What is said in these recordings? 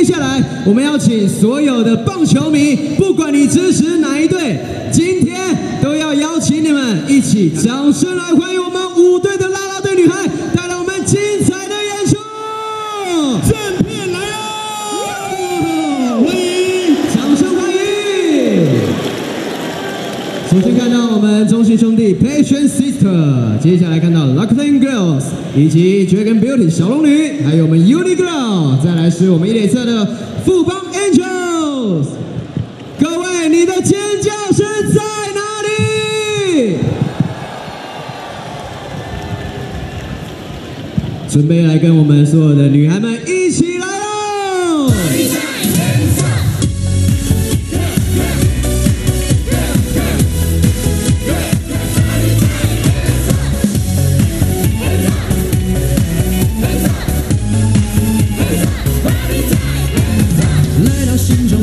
接下来，我们要请所有的棒球迷，不管你支持哪一队，今天都要邀请你们一起掌声来欢迎我们五队的啦啦队女孩，带来我们精彩的演出。正片来喽！欢迎，掌声欢迎。首先看到我们中信兄弟 Patience Sister， 接下来看到 Rakuten Girls。 以及 Dragon Beauty 小龙女，还有我们 Unigirl， 再来是我们一垒侧的富邦 Angels。各位，你的尖叫声在哪里？准备来跟我们所有的女孩们一起来喽！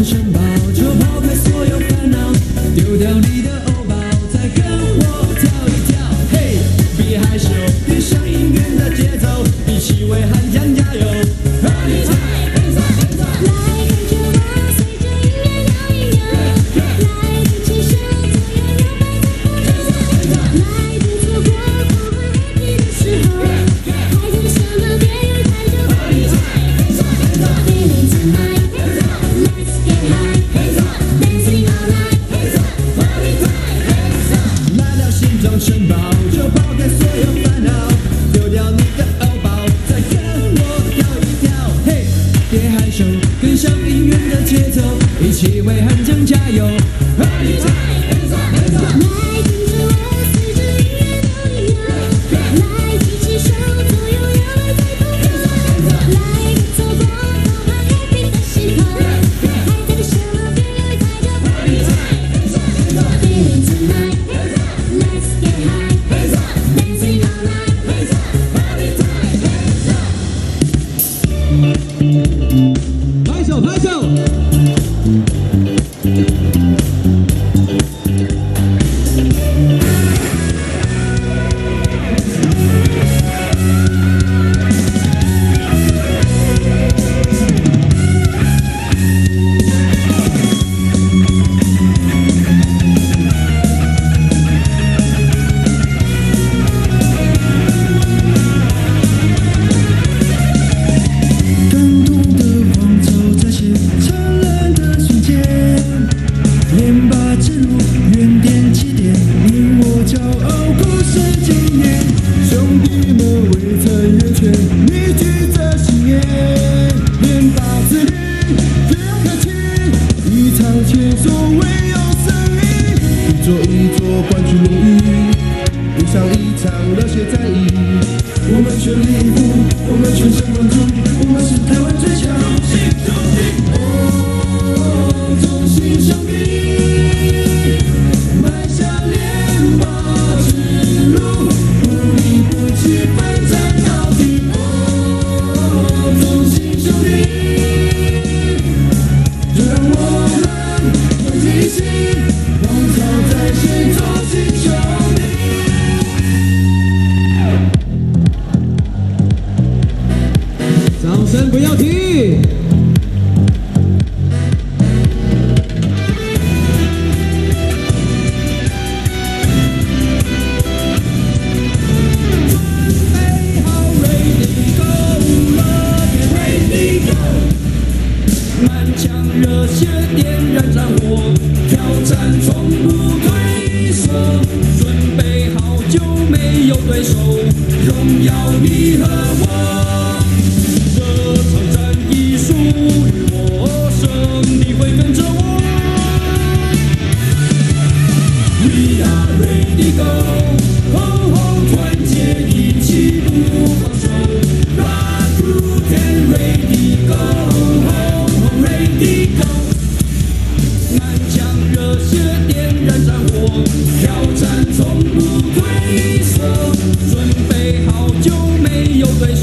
准备好就没有对手。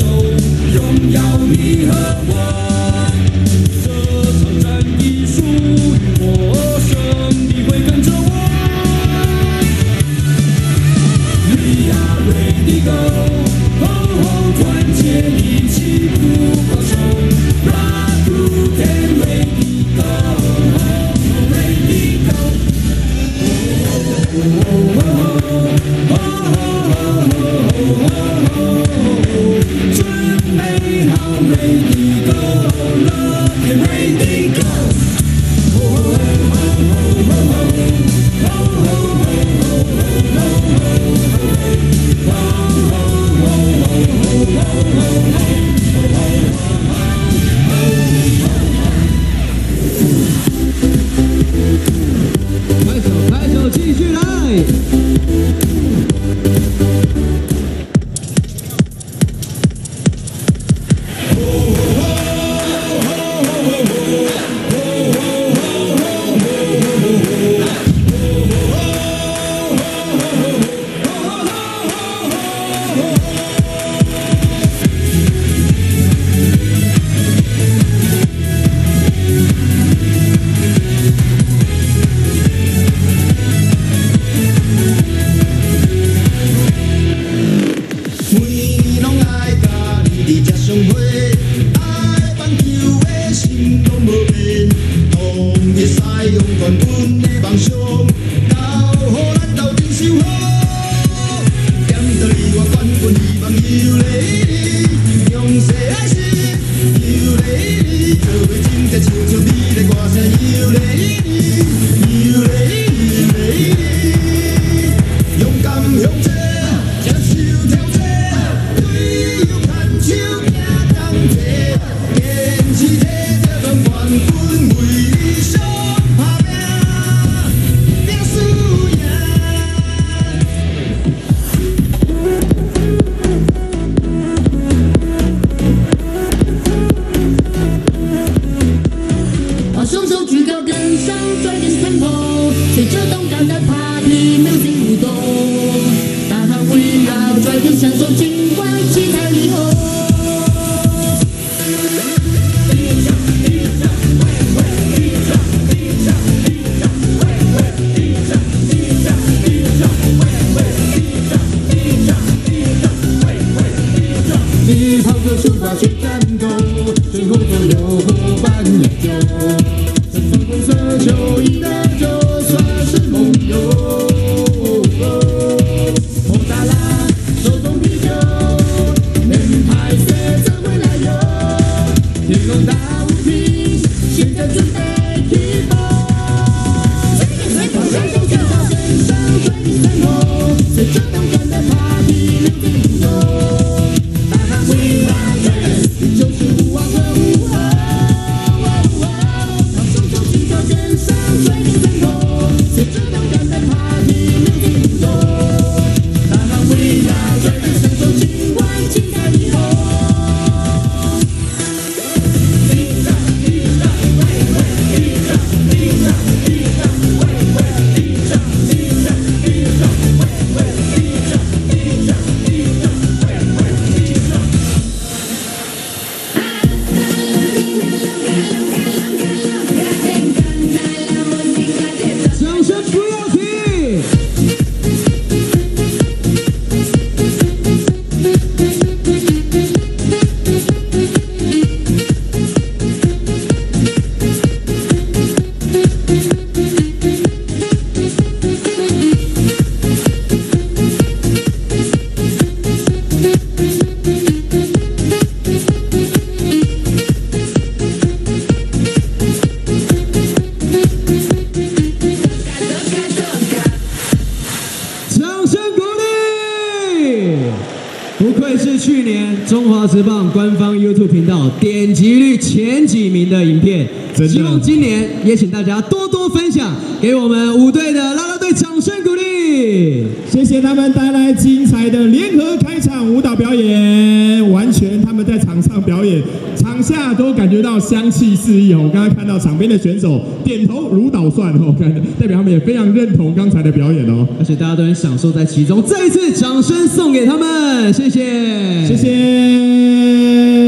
希望今年也请大家多多分享，给我们五队的啦啦队掌声鼓励。谢谢他们带来精彩的联合开场舞蹈表演，完全他们在场上表演，场下都感觉到香气四溢哦。我刚刚看到场边的选手点头如捣蒜哦，感觉代表他们也非常认同刚才的表演哦，而且大家都很享受在其中。再一次掌声送给他们，谢谢，谢谢。